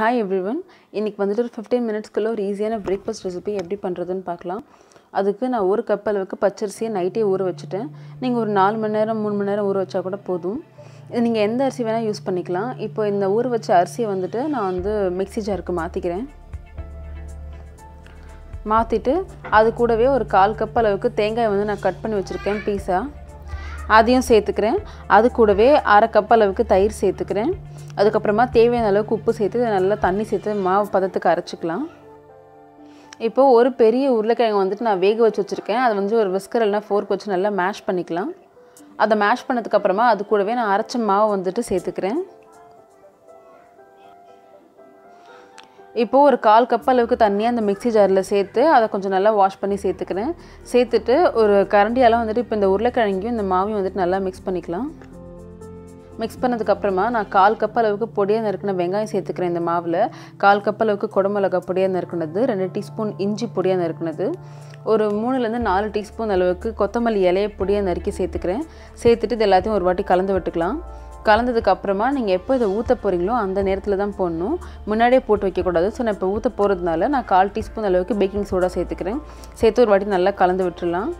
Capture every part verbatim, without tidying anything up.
Hi everyone, இன்னைக்கு வந்துட்டு ஒரு fifteen minutes குள்ள ஒரு ஈஸியான breakfast recipe எப்படி பண்றதுன்னு பார்க்கலாம். அதுக்கு நான் ஒரு கப் அளவுக்கு பச்சரிசியை நைட்டே ஊற வச்சிட்டேன். நீங்க ஒரு four மணி நேரம் three மணி நேரம் ஊற வச்சா கூட போதும். இது நீங்க எந்த அரிசி வேணா யூஸ் பண்ணிக்கலாம். இப்போ இந்த ஊற வச்ச அரிசியை வந்துட்டு நான் வந்து மிக்ஸி ஜாருக்கு மாத்திக்கிறேன். மாத்திட்டு அது கூடவே ஒரு கால் கப் அளவுக்கு தேங்காய் வந்து நான் கட் பண்ணி வச்சிருக்கேன் பீஸா. அதையும் சேர்த்துக்கிறேன். அது கூடவே அரை கப் அளவுக்கு தயிர் சேர்த்துக்கிறேன். அதுக்கு அப்புறமா தேவையான அளவுக்கு உப்பு சேர்த்து நல்லா தண்ணி சேர்த்து மாவு பதத்துக்கு அரைச்சுக்கலாம். இப்போ ஒரு பெரிய உருளைக்கிழங்கு வந்துட்டு நான் வேக வச்சு வச்சிருக்கேன். அது வந்து ஒரு விஸ்கர் இல்லனா ஃபோர்க் வச்சு நல்லா மேஷ் பண்ணிக்கலாம். அத மேஷ் பண்ணதுக்கு அப்புறமா அது கூடவே நான் அரைச்ச மாவு வந்துட்டு சேர்த்துக்கிறேன். இப்போ ஒரு கால் கப் அளவுக்கு தண்ணி அந்த மிக்ஸி ஜார்ல சேர்த்து அத கொஞ்சம் நல்லா வாஷ் பண்ணி சேர்த்துக்கிறேன். சேர்த்துட்டு ஒரு கரண்டியால வந்துட்டு இப்போ இந்த உருளைக்கிழங்கையும் இந்த மாவையும் வந்துட்டு நல்லா mix பண்ணிக்கலாம். Mix பண்ணதுக்கு அப்புறமா நான் கால் கப் அளவுக்கு பொடியா நறுக்கின வெங்காயம் சேர்த்துக்கிறேன். இந்த மாவுல கால் கப் அளவுக்கு குடமிளகாய் பொடியா நறுக்கினது, two டீஸ்பூன் இஞ்சி பொடியா நறுக்கினது, ஒரு three ல இருந்து four டீஸ்பூன் அளவுக்கு கொத்தமல்லி இலையை பொடியா நறுக்கி சேர்த்துக்கிறேன். சேர்த்துட்டு இது எல்லாத்தையும் ஒரு வாட்டி கலந்து விட்டுக்கலாம். கலந்ததுக்கு அப்புறமா நீங்க எப்ப இத ஊத்த போறீங்களோ அந்த நேரத்துல தான் போடணும். முன்னாடியே போட்டு வைக்க கூடாது. சோ நான் இப்ப ஊத்த போறதுனால நான் one டீஸ்பூன் அளவுக்கு பேக்கிங் சோடா சேர்த்துக்கிறேன். சேர்த்து ஒரு வாட்டி நல்லா கலந்து விட்டுறலாம்.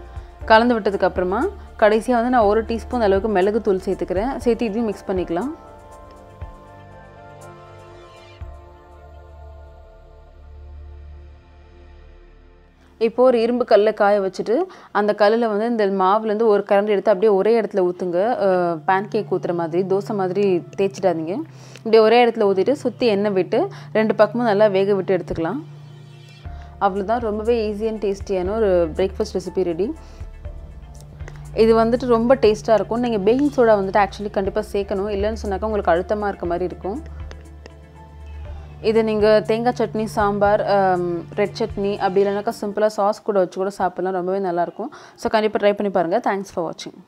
கலந்து விட்டதுக்கு அப்புறமா கடைசியா வந்து நான் one டீஸ்பூன் அளவுக்கு மிளகு தூள் சேர்த்துக்கிறேன். சேர்த்து இதையும் mix பண்ணிக்கலாம். இப்போ ஒரு இரும்பு கல்ல காய வச்சிட்டு அந்த கல்லுல வந்து இந்த மாவுல இருந்து ஒரு கரண்டி எடுத்து அப்படியே ஒரே இடத்துல ஊத்துங்க. பான்கேக் ஊத்துற மாதிரி தோசை மாதிரி தேய்ச்சிடாதீங்க. அப்படியே ஒரே இடத்துல ஊத்திட்டு சுத்தி எண்ணெய் விட்டு ரெண்டு பக்கமும் நல்லா வேக விட்டு எடுத்துக்கலாம். அவ்வளவுதான், ரொம்பவே ஈஸி அண்ட் டேஸ்டியான ஒரு பிரேக்ஃபாஸ்ட் ரெசிபி ரெடி. இது வந்துட்டு ரொம்ப டேஸ்டா இருக்கும். நீங்க பேக்கிங் சோடா வந்துட்டு एक्चुअली கண்டிப்பா சேர்க்கணும். இல்லன்னு சொன்னாக்க உங்களுக்கு அழுத்தமா இருக்க மாதிரி இருக்கும். இது நீங்க தேங்காய் சட்னி, சாம்பார், ரெட் சட்னி அப்படி இல்லனாக்க சிம்பிளா சாஸ் கூட வச்சு கூட சாப்பிடலாம். ரொம்பவே நல்லா இருக்கும். சோ கண்டிப்பா ட்ரை பண்ணி பாருங்க. Thanks for watching.